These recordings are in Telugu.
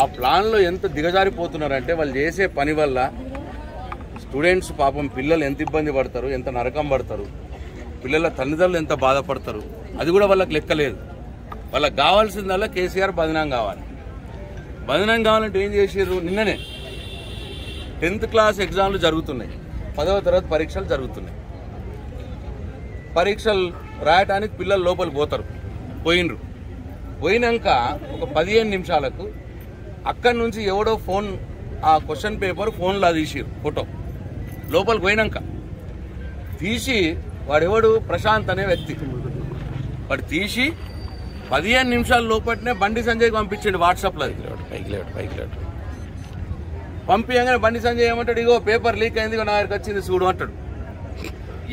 ఆ ప్లాన్ లో ఎంత దిగజారిపోతున్నారంటే వాళ్ళు చేసే పని వల్ల స్టూడెంట్స్ పాపం పిల్లలు ఎంత ఇబ్బంది పడతారు, ఎంత నరకం పడతారు, పిల్లల తల్లిదండ్రులు ఎంత బాధపడతారు, అది కూడా వాళ్ళకి లెక్కలేదు. వాళ్ళకి కావాల్సిందల్లా కేసీఆర్ బదనాం కావాలి. బదనాం కావాలంటే ఏం చేసారు? నిన్ననే 10th క్లాస్ ఎగ్జామ్లు జరుగుతున్నాయి, 10వ తరగతి పరీక్షలు జరుగుతున్నాయి. పరీక్షలు రాయడానికి పిల్లలు లోపలికి పోతారు, పోయినరు. పోయినాక ఒక 15 నిమిషాలకు అక్కడి నుంచి ఎవడో ఫోన్ ఆ క్వశ్చన్ పేపర్ ఫోన్లో తీసిరు ఫోటో. లోపలికి పోయినాక తీసి వాడెవడు ప్రశాంత్ అనే వ్యక్తి వాడు తీసి 15 నిమిషాల లోపలనే బండి సంజయ్కి పంపించండి వాట్సాప్లో. పైకి లేడు పంపించగానే బండి సంజయ్ ఏమంటాడు, ఇగో పేపర్ లీక్ అయింది, నా దగ్గరికి వచ్చింది చూడు అంటాడు.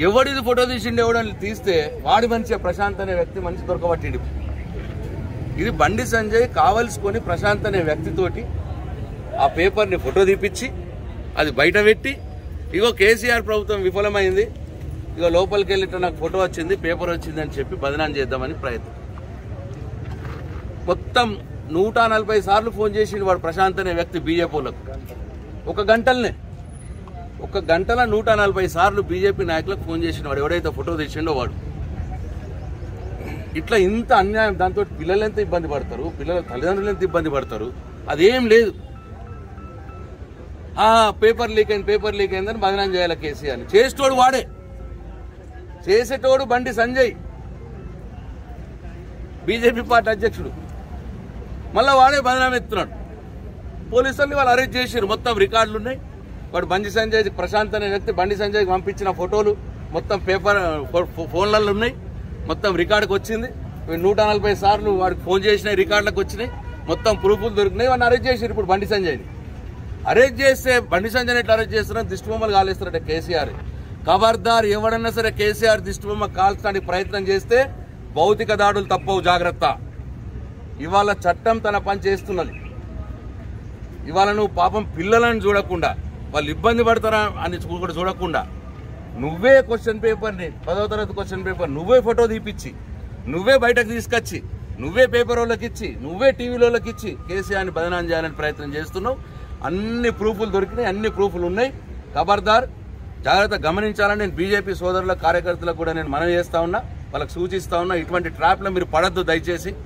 ఎవడిది ఫోటో తీసిండు ఎవడని తీస్తే వాడి మంచిగా ప్రశాంత్ అనే వ్యక్తి మంచి దొరకబట్టిండు. ఇది బండి సంజయ్ కావలసుకొని ప్రశాంత్ అనే వ్యక్తితోటి ఆ పేపర్ని ఫోటో తీపిచ్చి అది బయట పెట్టి, ఇగో కేసీఆర్ ప్రభుత్వం విఫలమైంది, ఇక లోపలికి వెళ్ళిట నాకు ఫోటో వచ్చింది పేపర్ వచ్చింది అని చెప్పి బదనాం చేద్దామని ప్రయత్నం. మొత్తం 140 సార్లు ఫోన్ చేసిండు వాడు ప్రశాంత్ అనే వ్యక్తి బీజేపీలకు. ఒక గంటలో 140 సార్లు బీజేపీ నాయకులకు ఫోన్ చేసిన వాడు ఎవడైతే ఫోటో తీసిండో వాడు. ఇట్లా ఇంత అన్యాయం, దాంతో పిల్లలు ఎంత ఇబ్బంది పడతారు, పిల్లల తల్లిదండ్రులు ఎంత ఇబ్బంది పడతారు, అదేం లేదు. ఆ పేపర్ లీక్ అయిందని బదనాం చేయాలి కేసీఆర్. చేసేటోడు వాడే, చేసేటోడు బండి సంజయ్, బీజేపీ పార్టీ అధ్యక్షుడు. మళ్ళీ వాడే బదనాం ఎత్తున్నాడు. పోలీసుల్ని వాళ్ళు అరెస్ట్ చేశారు, మొత్తం రికార్డులు ఉన్నాయి. వాడు బండి సంజయ్ ప్రశాంత్ అనే వ్యక్తి బండి సంజయ్కి పంపించిన ఫోటోలు మొత్తం పేపర్ ఫోన్లలో ఉన్నాయి, మొత్తం రికార్డుకు వచ్చింది. 140 సార్లు వాడికి ఫోన్ చేసిన రికార్డులకు వచ్చినాయి, మొత్తం ప్రూఫ్లు దొరికినాయి. వాడిని అరెస్ట్ చేశారు. ఇప్పుడు బండి సంజయ్ని అరెస్ట్ చేస్తే బండి సంజయ్ని ఎట్లా అరెస్ట్ చేస్తున్నారో దిష్టిబొమ్మలు కాలేస్తారట కేసీఆర్. ఖబర్దార్ ఎవడన్నా సరే కేసీఆర్ దిష్టిబొమ్మ కాల్చడానికి ప్రయత్నం చేస్తే భౌతిక దాడులు తప్పవు, జాగ్రత్త. ఇవాళ చట్టం తన పని చేస్తున్నది. ఇవాళ నువ్వు పాపం పిల్లలను చూడకుండా, వాళ్ళు ఇబ్బంది పడతారా అని కూడా చూడకుండా, నువ్వే క్వశ్చన్ పేపర్ని 10వ తరగతి క్వశ్చన్ పేపర్ నువ్వే ఫోటో తీపిచ్చి, నువ్వే బయటకు తీసుకొచ్చి, నువ్వే పేపర్ వాళ్ళకి ఇచ్చి, నువ్వే టీవీలోకి ఇచ్చి కేసీఆర్ని బదనాం చేయాలని ప్రయత్నం చేస్తున్నావు. అన్ని ప్రూఫ్లు దొరికినాయి, అన్ని ప్రూఫ్లు ఉన్నాయి. ఖబర్దార్, జాగ్రత్త, గమనించాలని నేను బీజేపీ సోదరుల కార్యకర్తలకు కూడా నేను మనవి చేస్తా ఉన్నా, వాళ్ళకి సూచిస్తా ఉన్నా. ఇటువంటి ట్రాప్లో మీరు పడద్దు దయచేసి.